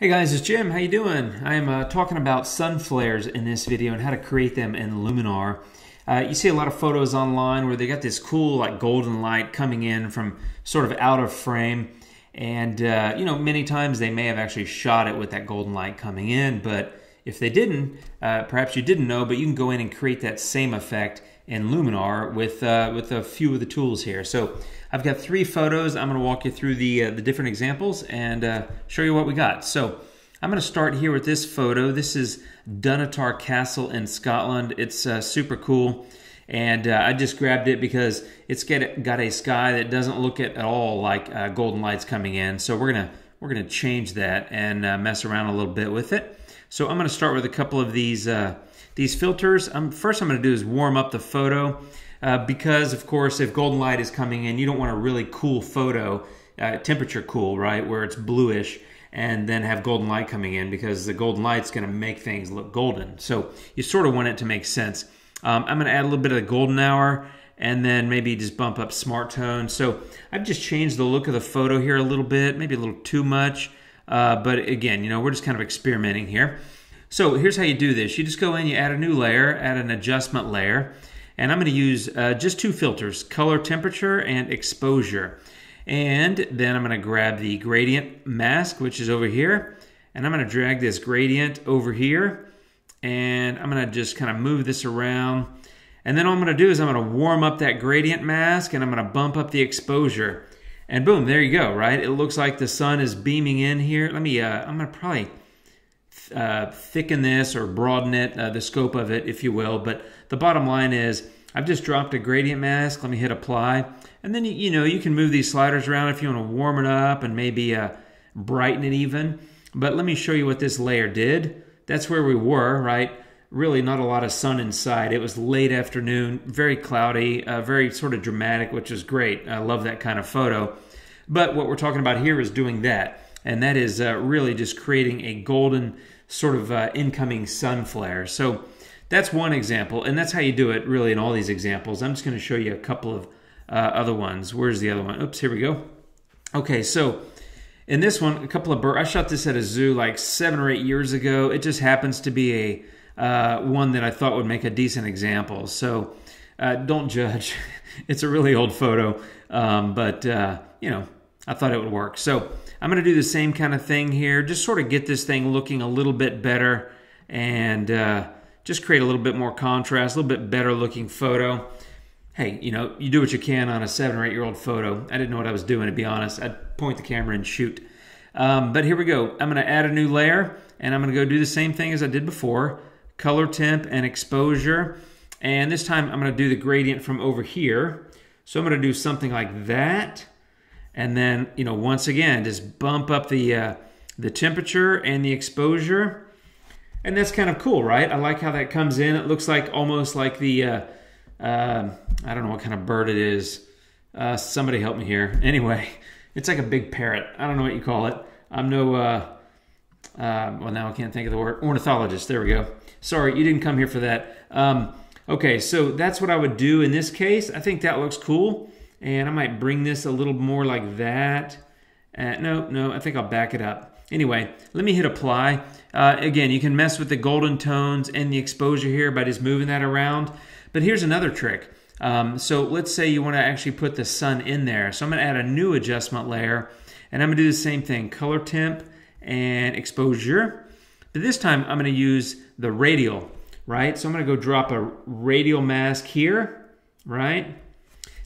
Hey guys, it's Jim. How you doing? I'm talking about sun flares in this video and how to create them in Luminar. You see a lot of photos online where they got this cool like golden light coming in from sort of out of frame, and you know, many times they may have actually shot it with that golden light coming in, but if they didn't, perhaps you didn't know, but you can go in and create that same effect in Luminar with a few of the tools here. So I've got three photos. I'm going to walk you through the different examples and show you what we got. So I'm going to start here with this photo. This is Dunnottar Castle in Scotland. It's super cool, and I just grabbed it because it's got a sky that doesn't look at all like golden lights coming in. So we're gonna change that and mess around a little bit with it. So I'm going to start with a couple of these filters. First I'm going to do is warm up the photo because, of course, if golden light is coming in, you don't want a really cool photo, temperature cool, right, where it's bluish, and then have golden light coming in, because the golden light's going to make things look golden. So you sort of want it to make sense. I'm going to add a little bit of the golden hour, and then maybe just bump up smart tone. So I've just changed the look of the photo here a little bit, maybe a little too much. But again, you know, we're just kind of experimenting here. So here's how you do this. You just go in, you add a new layer, add an adjustment layer, and I'm going to use just two filters, color temperature and exposure. And then I'm going to grab the gradient mask, which is over here, and I'm going to drag this gradient over here, and I'm going to just kind of move this around. And then all I'm going to do is I'm going to warm up that gradient mask, and I'm going to bump up the exposure. And boom, there you go, right? It looks like the sun is beaming in here. Let me, I'm gonna probably thicken this or broaden it, the scope of it, if you will. But the bottom line is, I've just dropped a gradient mask. Let me hit apply. And then, you know, you can move these sliders around if you wanna warm it up and maybe brighten it even. But let me show you what this layer did. That's where we were, right? Really not a lot of sun inside. It was late afternoon, very cloudy, very sort of dramatic, which is great. I love that kind of photo. But what we're talking about here is doing that. And that is really just creating a golden sort of incoming sun flare. So that's one example. And that's how you do it really in all these examples. I'm just going to show you a couple of other ones. Where's the other one? Oops, here we go. Okay, so in this one, a couple of birds. I shot this at a zoo like 7 or 8 years ago. It just happens to be a one that I thought would make a decent example. So don't judge. It's a really old photo, but you know, I thought it would work. So I'm going to do the same kind of thing here, just sort of get this thing looking a little bit better, and just create a little bit more contrast, a little bit better looking photo. Hey, you know, you do what you can on a 7 or 8 year old photo. I didn't know what I was doing, to be honest. I'd point the camera and shoot. But here we go. I'm going to add a new layer, and I'm going to go do the same thing as I did before. Color temp and exposure, and this time I'm going to do the gradient from over here. So I'm going to do something like that, and then, you know, once again, just bump up the temperature and the exposure. And that's kind of cool, right? I like how that comes in. It looks like almost like the I don't know what kind of bird it is. Somebody help me here. Anyway, it's like a big parrot. I don't know what you call it. I'm no well, now I can't think of the word. Ornithologist. There we go. Sorry, you didn't come here for that. Okay, so that's what I would do in this case. I think that looks cool. And I might bring this a little more like that. No, I think I'll back it up. Anyway, let me hit apply. Again, you can mess with the golden tones and the exposure here by just moving that around. But here's another trick. So let's say you want to actually put the sun in there. So I'm going to add a new adjustment layer. And I'm going to do the same thing. Color temp and exposure, but this time I'm going to use the radial, right? So I'm going to go drop a radial mask here, right?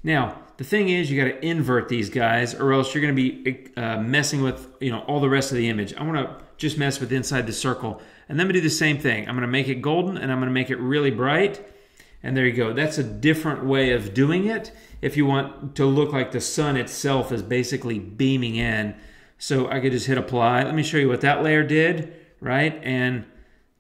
Now the thing is, you got to invert these guys, or else you're going to be messing with, you know, all the rest of the image. I want to just mess with inside the circle, and then we do the same thing. I'm going to make it golden, and I'm going to make it really bright, and there you go. That's a different way of doing it if you want to look like the sun itself is basically beaming in. So I could just hit apply. Let me show you what that layer did, right? And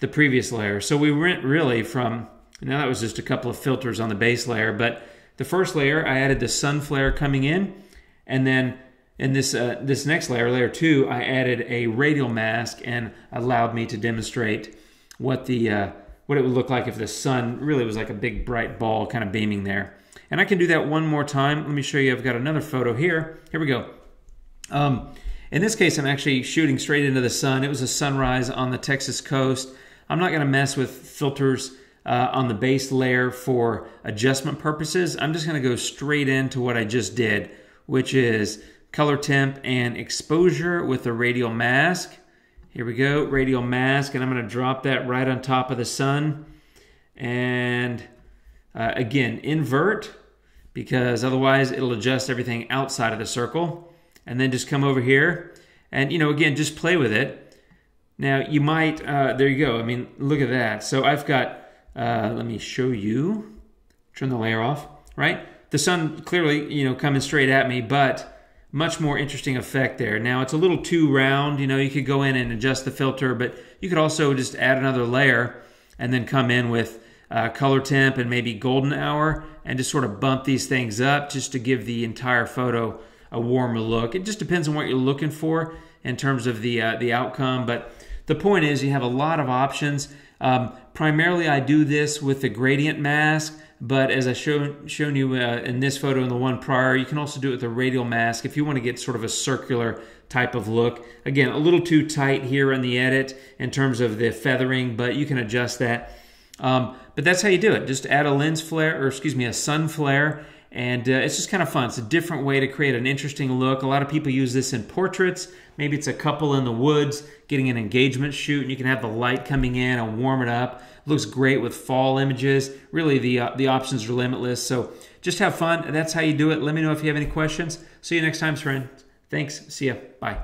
the previous layer. So we went really from, now that was just a couple of filters on the base layer, but the first layer, I added the sun flare coming in. And then in this next layer, layer 2, I added a radial mask and allowed me to demonstrate what the what it would look like if the sun really was like a big bright ball kind of beaming there. And I can do that one more time. Let me show you, I've got another photo here. Here we go. In this case, I'm actually shooting straight into the sun. It was a sunrise on the Texas coast. I'm not gonna mess with filters on the base layer for adjustment purposes. I'm just gonna go straight into what I just did, which is color temp and exposure with a radial mask. Here we go, radial mask, and I'm gonna drop that right on top of the sun. And again, invert, because otherwise it'll adjust everything outside of the circle. And then just come over here and, you know, again, just play with it. Now you might, there you go. I mean, look at that. So I've got, let me show you, turn the layer off, right? The sun clearly, you know, coming straight at me, but much more interesting effect there. Now it's a little too round, you know, you could go in and adjust the filter, but you could also just add another layer and then come in with color temp and maybe golden hour and just sort of bump these things up just to give the entire photo a warmer look. It just depends on what you're looking for in terms of the outcome, but the point is you have a lot of options. Primarily I do this with the gradient mask, but as I shown you in this photo and the one prior, you can also do it with a radial mask if you want to get sort of a circular type of look. Again, a little too tight here in the edit in terms of the feathering, but you can adjust that. But that's how you do it. Just add a lens flare, or excuse me, a sun flare, and it's just kind of fun. It's a different way to create an interesting look. A lot of people use this in portraits. Maybe it's a couple in the woods getting an engagement shoot, and you can have the light coming in and warm it up. It looks great with fall images. Really, the options are limitless. So just have fun. That's how you do it. Let me know if you have any questions. See you next time, friends. Thanks. See ya. Bye.